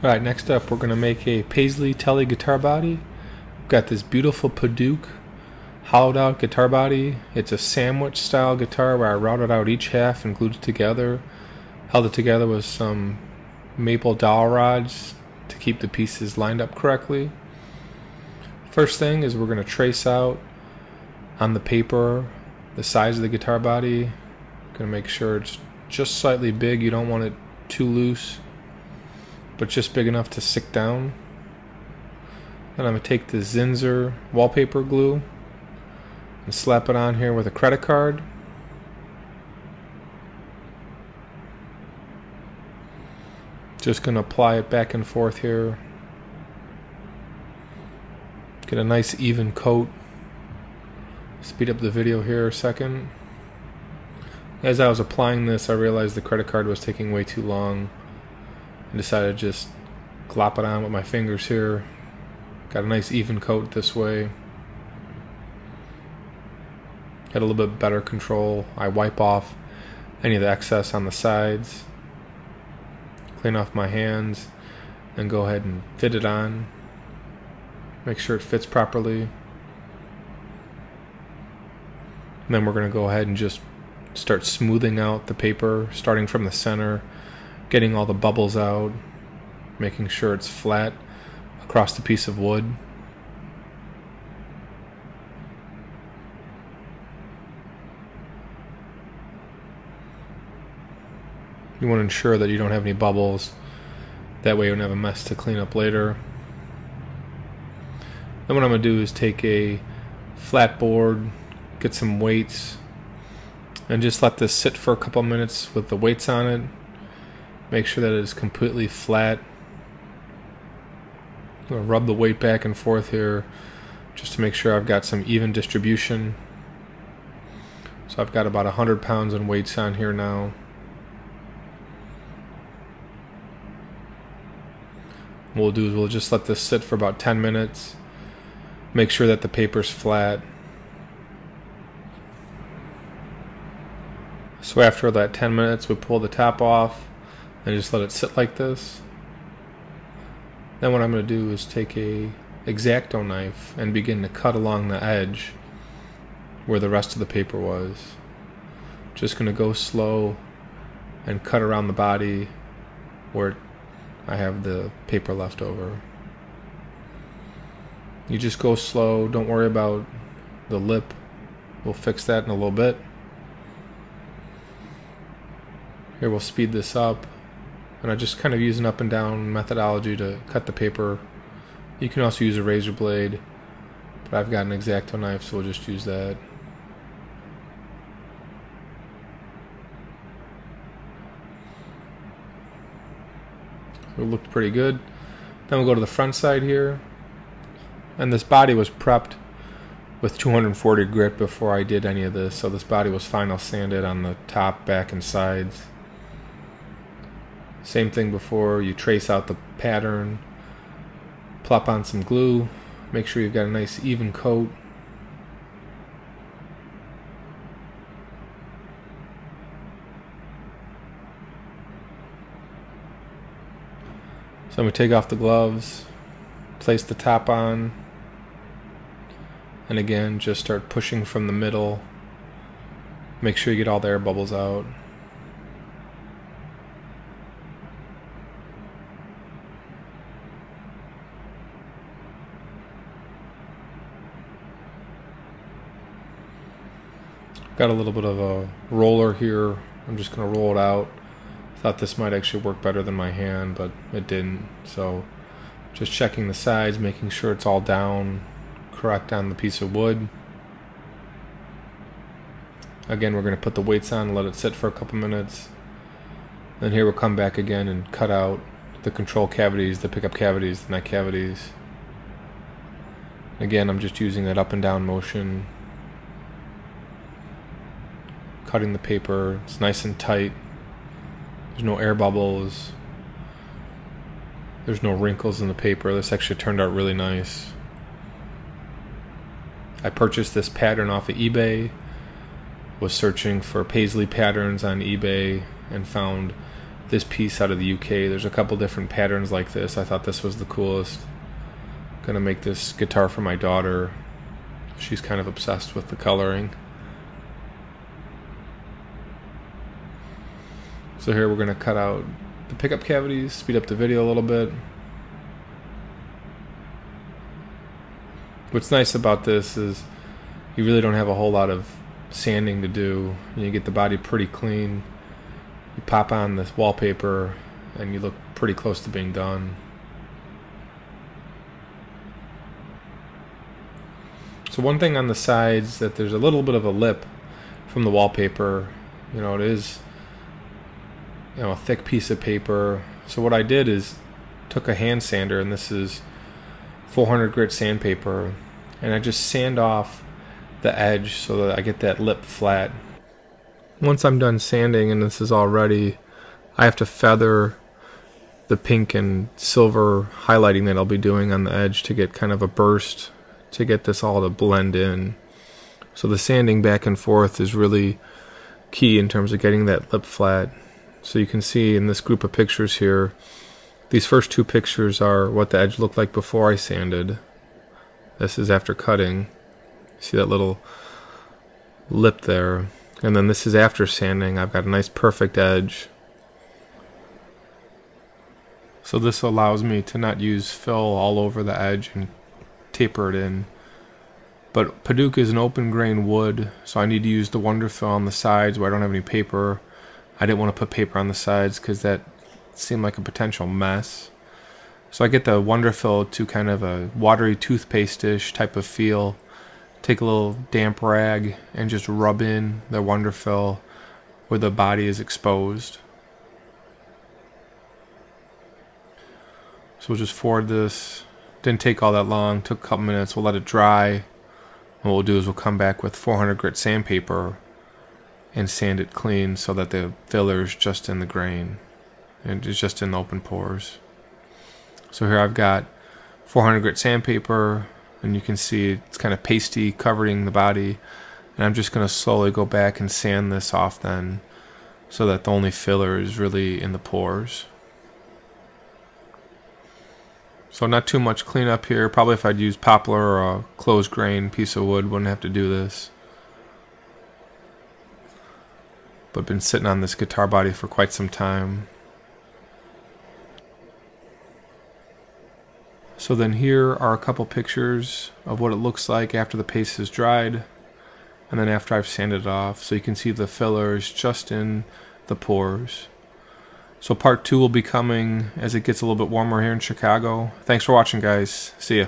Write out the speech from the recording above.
Alright, next up we're going to make a Paisley Tele guitar body. We've got this beautiful Padauk hollowed out guitar body. It's a sandwich style guitar where I routed out each half and glued it together. Held it together with some maple dowel rods to keep the pieces lined up correctly. First thing is we're going to trace out on the paper the size of the guitar body. Going to make sure it's just slightly big. You don't want it too loose, but just big enough to stick down. Then I'm going to take the Zinsser wallpaper glue and slap it on here with a credit card. Just going to apply it back and forth here. Get a nice even coat. Speed up the video here a second. As I was applying this, I realized the credit card was taking way too long. I decided to just glop it on with my fingers here. Got a nice even coat this way. Had a little bit better control. I wipe off any of the excess on the sides. Clean off my hands and go ahead and fit it on. Make sure it fits properly. And then we're going to go ahead and just start smoothing out the paper, starting from the center. Getting all the bubbles out, making sure it's flat across the piece of wood. You want to ensure that you don't have any bubbles, that way you don't have a mess to clean up later. Then what I'm going to do is take a flat board, get some weights, and just let this sit for a couple minutes with the weights on it. Make sure that it is completely flat. I'm going to rub the weight back and forth here just to make sure I've got some even distribution. So I've got about 100 pounds in weights on here now. What we'll do is we'll just let this sit for about 10 minutes. Make sure that the paper's flat. So after that 10 minutes, we pull the top off and just let it sit like this. Then what I'm going to do is take a X-Acto knife and begin to cut along the edge where the rest of the paper was. Just going to go slow and cut around the body where I have the paper left over. You just go slow, don't worry about the lip. We'll fix that in a little bit. Here we'll speed this up. And I just kind of use an up and down methodology to cut the paper. You can also use a razor blade, but I've got an X-Acto knife, so we'll just use that. It looked pretty good. Then we'll go to the front side here. And this body was prepped with 240 grit before I did any of this, so this body was final sanded on the top, back, and sides. Same thing before, you trace out the pattern, plop on some glue, make sure you've got a nice even coat. So I'm going to take off the gloves, place the top on, and again just start pushing from the middle. Make sure you get all the air bubbles out. Got a little bit of a roller here. I'm just going to roll it out. Thought this might actually work better than my hand, but it didn't. So just checking the sides, making sure it's all down correct on the piece of wood. Again, we're going to put the weights on and let it sit for a couple minutes. Then here we'll come back again and cut out the control cavities, the pickup cavities, the neck cavities. Again, I'm just using that up and down motion. Cutting the paper, it's nice and tight. There's no air bubbles. There's no wrinkles in the paper. This actually turned out really nice. I purchased this pattern off of eBay. Was searching for Paisley patterns on eBay and found this piece out of the UK. There's a couple different patterns like this. I thought this was the coolest. Gonna make this guitar for my daughter. She's kind of obsessed with the coloring. So here we're gonna cut out the pickup cavities, speed up the video a little bit. What's nice about this is you really don't have a whole lot of sanding to do. You get the body pretty clean. You pop on this wallpaper and you look pretty close to being done. So one thing on the sides that there's a little bit of a lip from the wallpaper. You know, it is, you know, a thick piece of paper. So what I did is took a hand sander, and this is 400 grit sandpaper, and I just sand off the edge so that I get that lip flat. Once I'm done sanding and this is all ready, I have to feather the pink and silver highlighting that I'll be doing on the edge to get kind of a burst, to get this all to blend in. So the sanding back and forth is really key in terms of getting that lip flat. So you can see in this group of pictures here, these first two pictures are what the edge looked like before I sanded. This is after cutting. See that little lip there. And then this is after sanding. I've got a nice perfect edge. So this allows me to not use fill all over the edge and taper it in. But Padauk is an open grain wood, so I need to use the Wonderfill on the sides where I don't have any paper. I didn't want to put paper on the sides because that seemed like a potential mess. So I get the Wonderfill to kind of a watery toothpaste-ish type of feel. Take a little damp rag and just rub in the Wonderfill where the body is exposed. So we'll just forward this. Didn't take all that long, took a couple minutes. We'll let it dry. What we'll do is we'll come back with 400 grit sandpaper and sand it clean so that the filler is just in the grain and it's just in the open pores. So here I've got 400 grit sandpaper, and you can see it's kind of pasty, covering the body, and I'm just going to slowly go back and sand this off then so that the only filler is really in the pores. So not too much cleanup here. Probably if I'd used poplar or a closed grain piece of wood, wouldn't have to do this. But been sitting on this guitar body for quite some time. So then here are a couple pictures of what it looks like after the paste is dried and then after I've sanded it off. So you can see the filler is just in the pores. So part 2 will be coming as it gets a little bit warmer here in Chicago. Thanks for watching, guys. See ya.